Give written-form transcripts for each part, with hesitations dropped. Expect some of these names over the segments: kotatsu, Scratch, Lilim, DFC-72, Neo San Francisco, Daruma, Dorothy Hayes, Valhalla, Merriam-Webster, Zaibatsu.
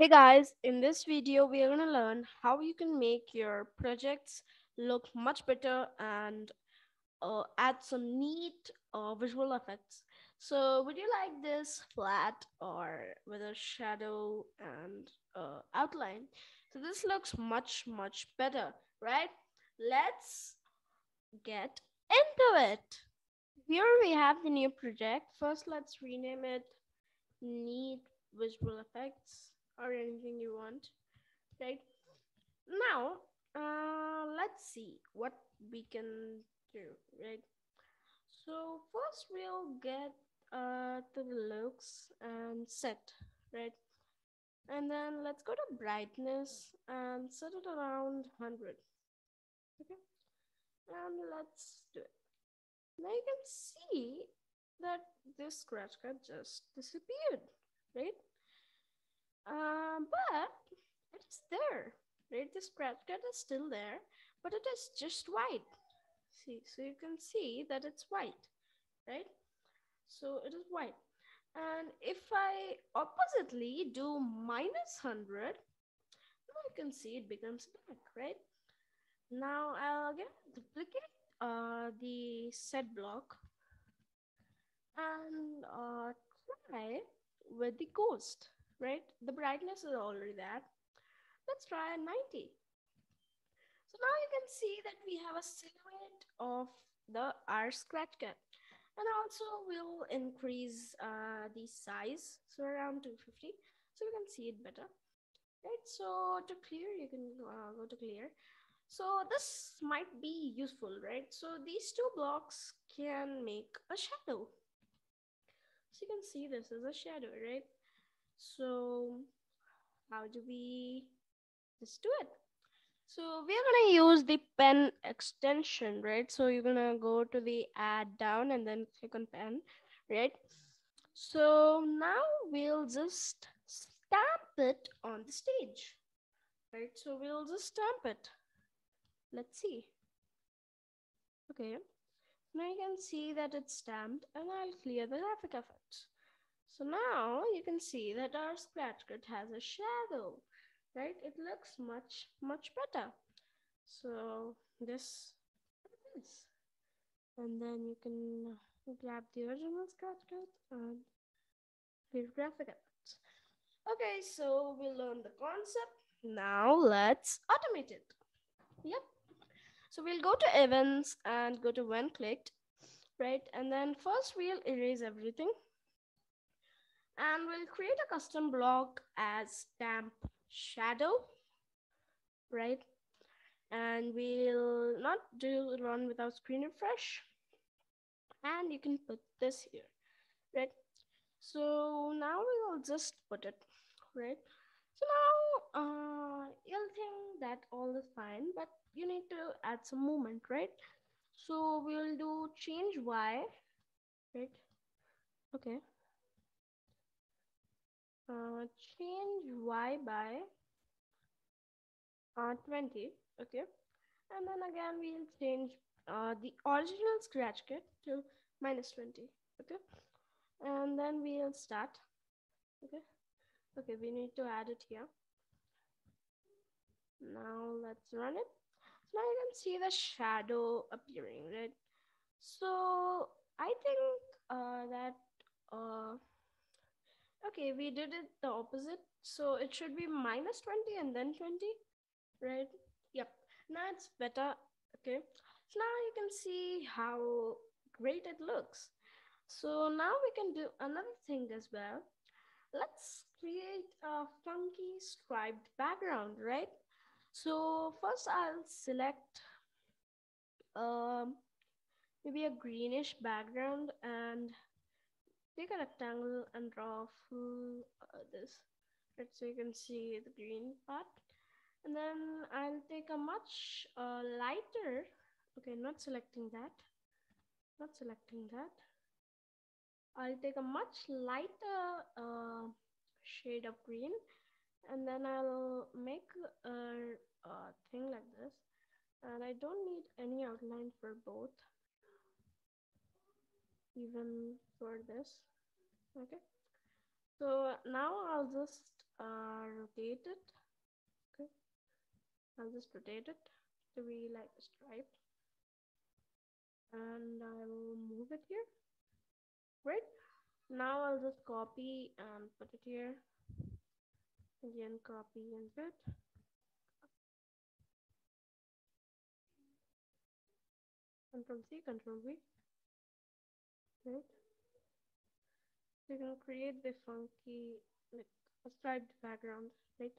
Hey guys, in this video, we are going to learn how you can make your projects look much better and add some neat visual effects. So would you like this flat or with a shadow and outline? So this looks much, much better, right? Let's get into it. Here we have the new project. First, let's rename it Neat Visual Effects, or anything you want, right? Now, let's see what we can do, right? So first we'll get to the looks and set, right? And then let's go to brightness and set it around 100, okay? And let's do it. Now you can see that this scratch card just disappeared, right? But it is there, right? The scratch card is still there, but it is just white. See, so you can see that it's white, right? So it is white. And if I oppositely do -100, now you can see it becomes black, right? Now I'll again duplicate the set block and try with the ghost. Right, the brightness is already there. Let's try 90. So now you can see that we have a silhouette of our scratch card. And also we'll increase the size, so around 250, so you can see it better. Right, so to clear, you can go to clear. So this might be useful, right? So these two blocks can make a shadow. So you can see this is a shadow, right? So how do we just do it? So we are gonna use the pen extension, right? So you're gonna go to the add down and then click on pen, right? So now we'll just stamp it on the stage, right? So we'll just stamp it. Let's see. Okay, now you can see that it's stamped, and I'll clear the graphic effects. So now you can see that our scratch card has a shadow, right? It looks much, much better. So this is this. And then you can grab the original scratch card and the graphic effects. Okay, so we learned the concept. Now let's automate it. Yep. So we'll go to events and go to when clicked, right? And then first we'll erase everything. And we'll create a custom block as stamp shadow, right? And we'll not do run without screen refresh. And you can put this here, right? So now we'll just put it, right? So now you'll think that all is fine, but you need to add some movement, right? So we'll do change Y, right? Okay. Change Y by 20, okay? And then again, we'll change the original scratch kit to -20, okay? And then we'll start, okay? Okay, we need to add it here. Now let's run it. Now you can see the shadow appearing, right? So I think that okay, we did it the opposite. So it should be -20 and then 20, right? Yep, now it's better, okay? So now you can see how great it looks. So now we can do another thing as well. Let's create a funky striped background, right? So first I'll select maybe a greenish background and take a rectangle and draw full this, right? So you can see the green part. And then I'll take a much lighter, okay, not selecting that. I'll take a much lighter shade of green, and then I'll make a thing like this. And I don't need any outline for both, even for this, okay? So now I'll just rotate it. Okay, I'll just rotate it to be like a stripe, and I will move it here. Right now I'll just copy and put it here again, copy and put. Control C, Control V. Right. So you can create the funky, like a striped background, right?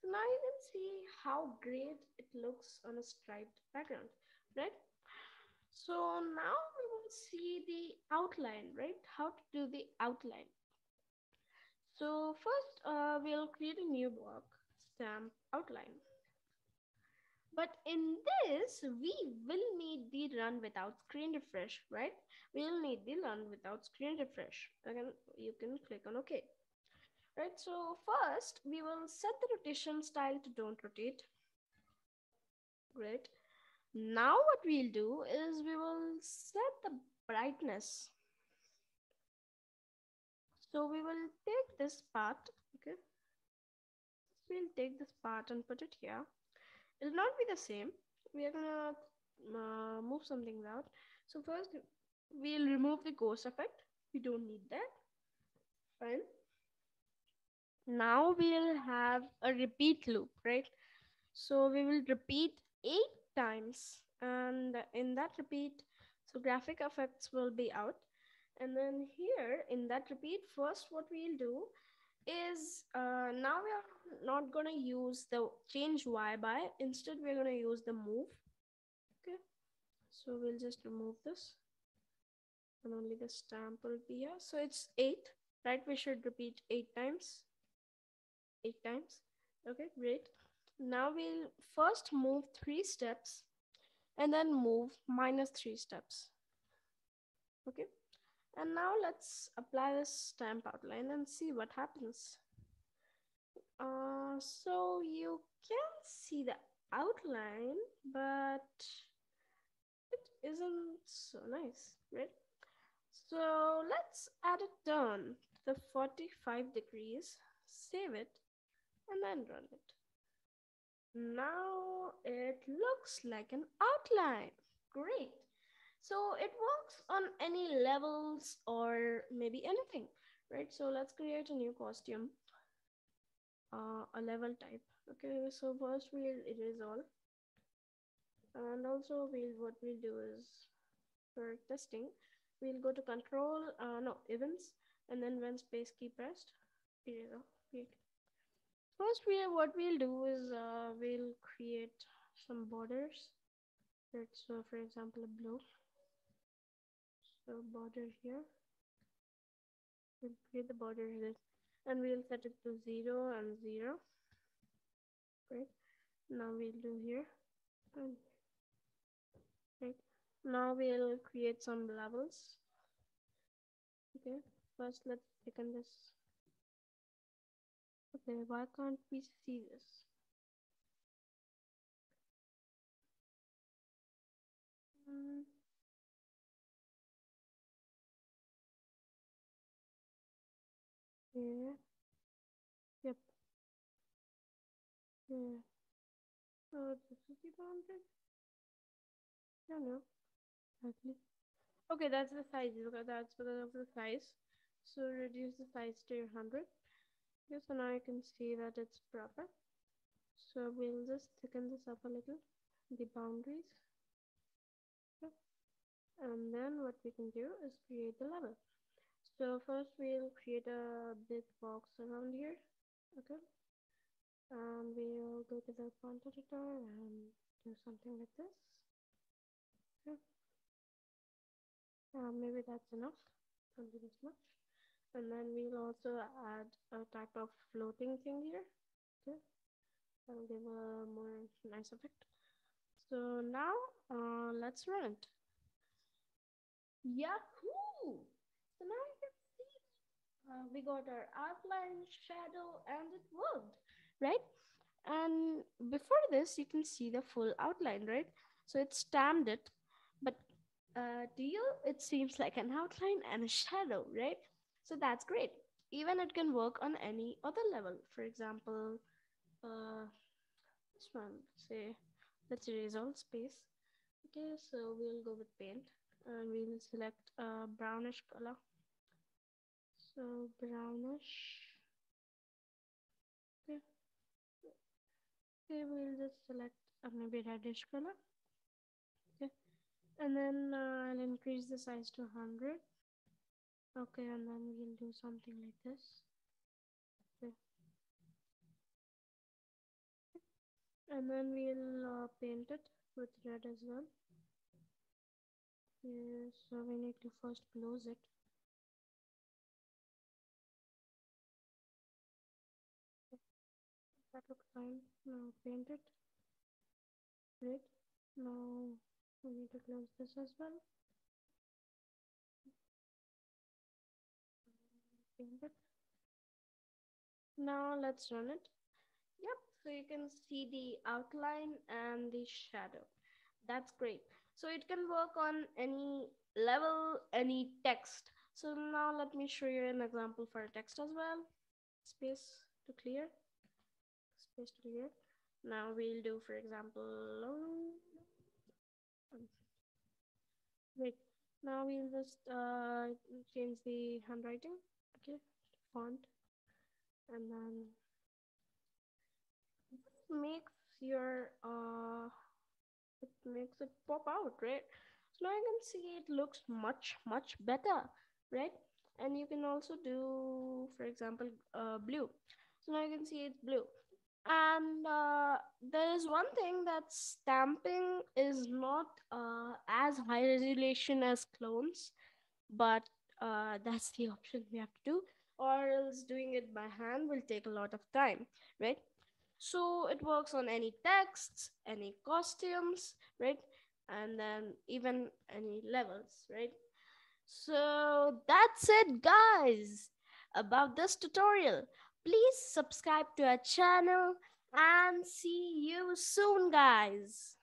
So now you can see how great it looks on a striped background, right? So now we will see the outline, right? How to do the outline. So first, we'll create a new block, stamp outline. But in this, we will need the run without screen refresh, right? We'll need the run without screen refresh. Again, you can click on OK. Right, so first, we will set the rotation style to don't rotate. Great. Now what we'll do is we will set the brightness. So we will take this part, okay? We'll take this part and put it here. It'll not be the same. We are gonna move some things out. So first, we'll remove the ghost effect. We don't need that. Fine. Now we'll have a repeat loop, right? So we will repeat 8 times, and in that repeat, so graphic effects will be out. And then here in that repeat, first what we'll do is now we are not going to use the change Y by. Instead, we're going to use the move. Okay, so we'll just remove this, and only the stamp will be here. So it's 8, right? We should repeat 8 times. 8 times. Okay, great. Now we'll first move 3 steps, and then move -3 steps. Okay. And now let's apply this stamp outline and see what happens. So you can see the outline, but it isn't so nice, right? So let's add it down to 45 degrees, save it, and then run it. Now it looks like an outline. Great. So it works on any levels or maybe anything, right? So let's create a new costume, a level type. Okay, so first we'll erase all. And also what we'll do is for testing, we'll go to control, events, and then when space key pressed, erase all. First, what we'll do is we'll create some borders. Right, so for example, a blue. So border here, we'll create the border here, and we'll set it to 0 and 0. Right, now we'll do here, and right, now we'll create some levels. Okay, first let's click on this. Okay, why can't we see this? Yeah. Yep. Yeah. Oh, this is the boundary. I don't know. Exactly. Okay, that's the size. That's because of the size. So reduce the size to 100. Okay, so now you can see that it's proper. So we'll just thicken this up a little. The boundaries. Okay. And then what we can do is create the level. So first we'll create a big box around here, okay? And we'll go to the font editor and do something like this. Okay. Maybe that's enough, don't do this much. And then we'll also add a type of floating thing here, okay? That'll give a more nice effect. So now let's run it. Yahoo! So now you can see we got our outline, shadow, and it worked, right? And before this, you can see the full outline, right? So it stamped it, but to you, it seems like an outline and a shadow, right? So that's great. Even it can work on any other level. For example, this one, say, let's erase all space. Okay, so we'll go with paint and we'll select a brownish color. So brownish. Okay. Okay, we'll just select maybe reddish color. Okay, and then I'll increase the size to 100. Okay, and then we'll do something like this. Okay. And then we'll paint it with red as well. Okay, so we need to first close it. That looks fine. Now paint it. Great. Now we need to close this as well. Paint it. Now let's run it. Yep. So you can see the outline and the shadow. That's great. So it can work on any level, any text. So now let me show you an example for a text as well. Space to clear. Space to clear. Now we'll do, for example, wait. Now we'll just change the handwriting, okay, font, and then it makes it pop out, right? So now you can see it looks much better, right? And you can also do, for example, blue. So now you can see it's blue. And there is one thing that stamping is not as high resolution as clones, but that's the option we have to do, or else doing it by hand will take a lot of time, right? So it works on any texts, any costumes, right? And then even any levels, right? So that's it, guys, about this tutorial. Please subscribe to our channel and see you soon, guys.